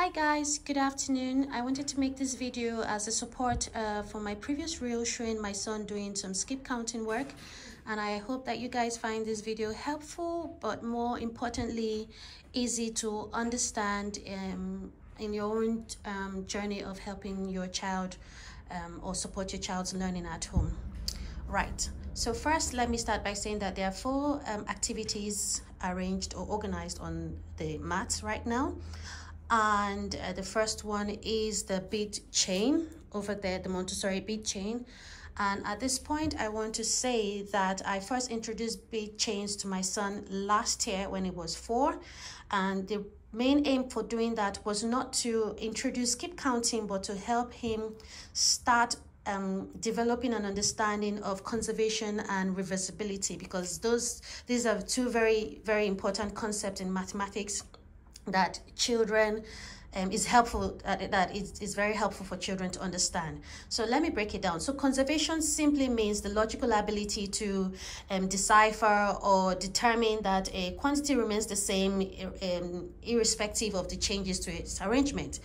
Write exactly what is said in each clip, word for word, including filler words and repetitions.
Hi guys, good afternoon. I wanted to make this video as a support uh, for my previous reel showing my son doing some skip counting work, and I hope that you guys find this video helpful, but more importantly easy to understand um, in your own um, journey of helping your child um, or support your child's learning at home. Right, so first let me start by saying that there are four um, activities arranged or organized on the mat right now. And uh, the first one is the bead chain over there, the Montessori bead chain. And at this point, I want to say that I first introduced bead chains to my son last year when he was four. And the main aim for doing that was not to introduce skip counting, but to help him start Um, developing an understanding of conservation and reversibility, because those these are two very very important concepts in mathematics that children um, is helpful uh, that is, is very helpful for children to understand. So let me break it down. So conservation simply means the logical ability to um, decipher or determine that a quantity remains the same um, irrespective of the changes to its arrangement.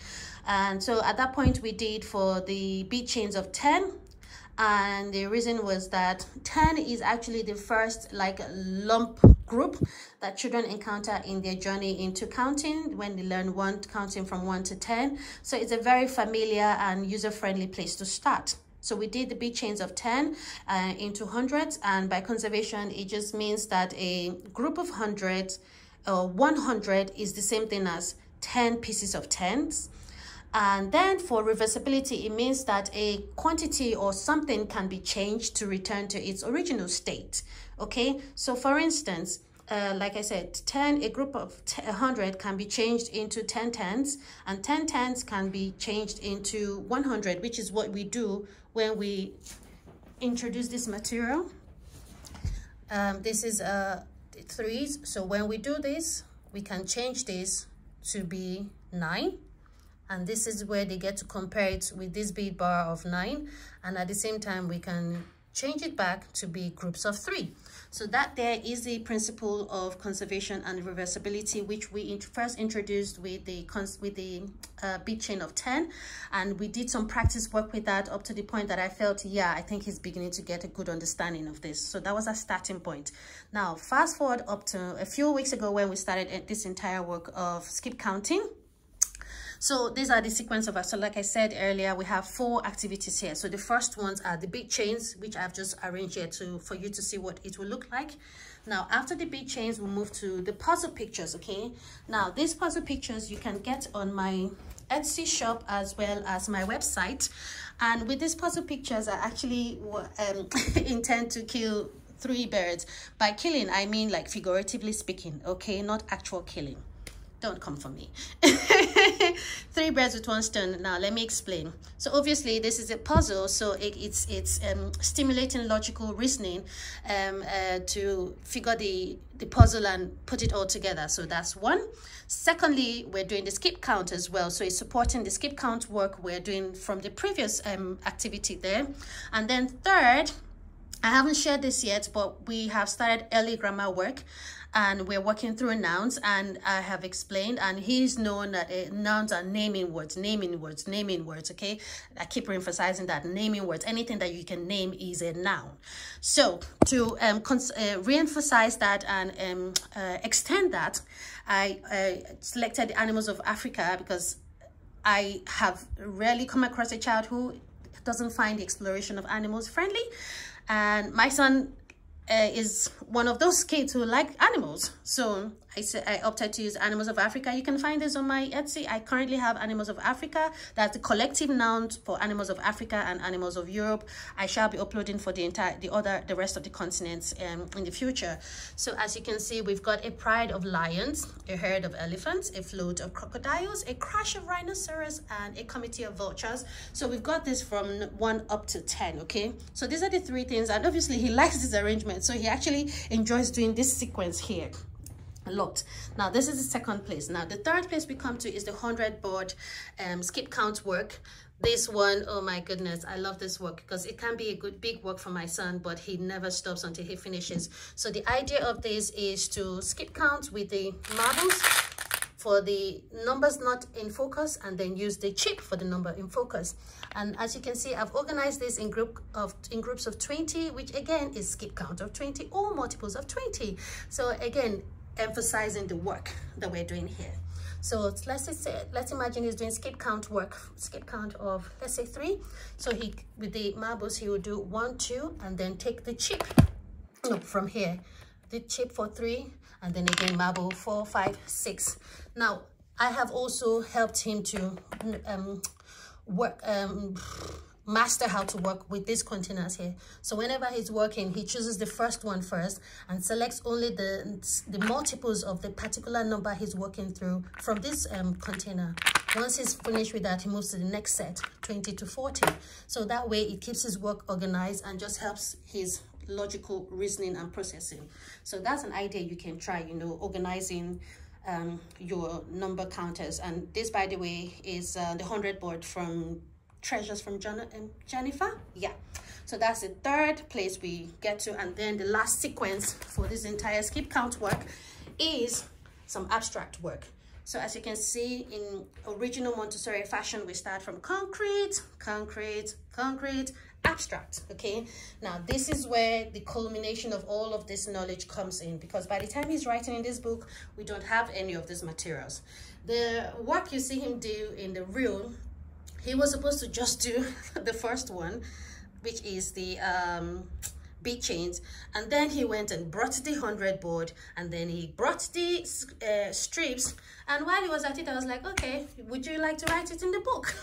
And so at that point we did for the bead chains of ten, and the reason was that ten is actually the first like lump group that children encounter in their journey into counting when they learn one counting from one to ten. So it's a very familiar and user-friendly place to start. So we did the bead chains of ten uh, into hundreds, and by conservation it just means that a group of hundreds or uh, one hundred is the same thing as ten pieces of tens. And then for reversibility, it means that a quantity or something can be changed to return to its original state. Okay, so for instance, uh, like I said, ten, a group of one hundred can be changed into ten tens, and ten tens can be changed into one hundred, which is what we do when we introduce this material. Um, this is uh, threes, so when we do this, we can change this to be nine. And this is where they get to compare it with this bead bar of nine. And at the same time, we can change it back to be groups of three. So that there is the principle of conservation and reversibility, which we first introduced with the with the uh, bead chain of ten. And we did some practice work with that up to the point that I felt, yeah, I think he's beginning to get a good understanding of this. So that was our starting point. Now, fast forward up to a few weeks ago when we started this entire work of skip counting. So these are the sequence of us. So like I said earlier, we have four activities here. So the first ones are the bead chains, which I've just arranged here to, for you to see what it will look like. Now, after the bead chains, we'll move to the puzzle pictures, okay? Now, these puzzle pictures you can get on my Etsy shop as well as my website. And with these puzzle pictures, I actually um, intend to kill three birds. By killing, I mean like figuratively speaking, okay? Not actual killing. Don't come for me. Three birds with one stone. Now let me explain. So obviously this is a puzzle, so it, it's it's um, stimulating logical reasoning um, uh, to figure the the puzzle and put it all together. So that's one. Secondly, we're doing the skip count as well, so it's supporting the skip count work we're doing from the previous um, activity there. And then third, I haven't shared this yet, but we have started early grammar work, and we're working through nouns, and I have explained, and he's known that uh, nouns are naming words, naming words, naming words, okay? I keep emphasizing that, naming words. Anything that you can name is a noun. So to um, uh, re-emphasize that and um, uh, extend that, I uh, selected Animals of Africa, because I have rarely come across a child who doesn't find the exploration of animals friendly. And my son Uh, is one of those kids who like animals, so I said I opted to use Animals of Africa. You can find this on my Etsy. I currently have Animals of Africa. That's the collective noun for Animals of Africa and Animals of Europe. I shall be uploading for the entire the other the rest of the continents um, in the future. So as you can see, we've got a pride of lions, a herd of elephants, a float of crocodiles, a crash of rhinoceros, and a committee of vultures. So we've got this from one up to ten. Okay, so these are the three things, and obviously he likes this arrangement. So he actually enjoys doing this sequence here a lot. Now this is the second place. Now the third place we come to is the one hundred board um, skip count work. This one, oh my goodness, I love this work because it can be a good big work for my son, but he never stops until he finishes. So the idea of this is to skip count with the marbles for the numbers not in focus, and then use the chip for the number in focus. And as you can see, I've organized this in group of in groups of twenty, which again is skip count of twenty or multiples of twenty. So again, emphasizing the work that we're doing here. So let's say, let's imagine he's doing skip count work, skip count of, let's say, three. So he, with the marbles, he will do one, two, and then take the chip from here. The chip for three, and then again marble four, five, six. Now, I have also helped him to um, work, um, master how to work with these containers here. So whenever he's working, he chooses the first one first and selects only the the multiples of the particular number he's working through from this um, container. Once he's finished with that, he moves to the next set, twenty to forty. So that way it keeps his work organized and just helps his logical reasoning and processing. So that's an idea you can try, you know, organizing um, your number counters. And this, by the way, is uh, the one hundred board from Treasures from John and Jennifer. Yeah, so that's the third place we get to. And then the last sequence for this entire skip count work is some abstract work. So as you can see, in original Montessori fashion, we start from concrete, concrete, concrete, abstract. Okay, now this is where the culmination of all of this knowledge comes in, because by the time he's writing in this book, we don't have any of these materials. The work you see him do in the reel, he was supposed to just do the first one, which is the um, bead chains, and then he went and brought the one hundred board, and then he brought the uh, strips. And while he was at it, I was like, okay, would you like to write it in the book?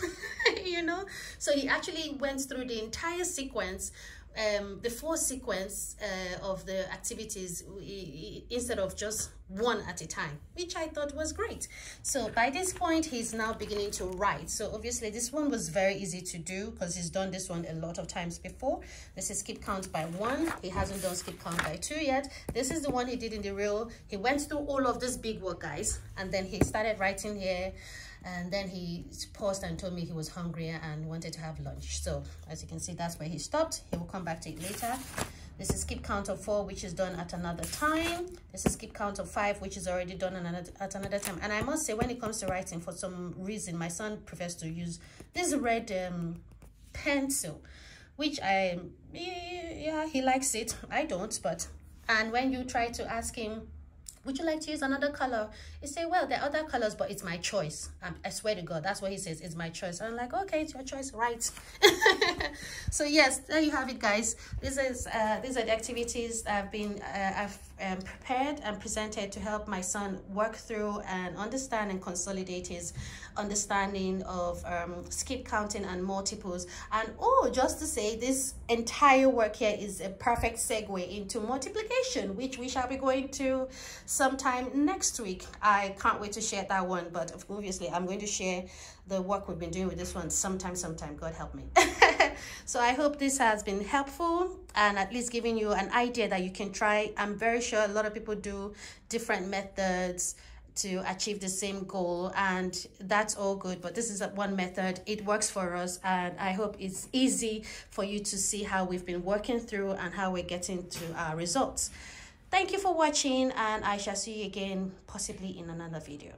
You know, so he actually went through the entire sequence, um, the four sequence uh, of the activities, he, he, instead of just one at a time, which I thought was great. So by this point, he's now beginning to write. So obviously this one was very easy to do because he's done this one a lot of times before. This is skip count by one. He hasn't done skip count by two yet. This is the one he did in the reel. He went through all of this big work, guys, and then he started writing here, and then he paused and told me he was hungry and wanted to have lunch. So as you can see, that's where he stopped. He will come back to it later. This is skip count of four, which is done at another time. This is skip count of five, which is already done another, at another time. And I must say, when it comes to writing, for some reason, my son prefers to use this red um, pencil, which I, yeah, he likes it. I don't, but, and when you try to ask him, would you like to use another color? He say, well, there are other colors, but it's my choice. I, I swear to God, that's what he says, it's my choice. And I'm like, okay, it's your choice, right? So yes, there you have it, guys. This is uh, these are the activities I've been uh, I've um, prepared and presented to help my son work through and understand and consolidate his understanding of um, skip counting and multiples. And oh, just to say, this entire work here is a perfect segue into multiplication, which we shall be going to sometime next week. I can't wait to share that one, but obviously I'm going to share the work we've been doing with this one sometime, sometime, God help me. So I hope this has been helpful and at least giving you an idea that you can try. I'm very sure a lot of people do different methods to achieve the same goal, and that's all good, but this is one method. It works for us, and I hope it's easy for you to see how we've been working through and how we're getting to our results. Thank you for watching, and I shall see you again possibly in another video.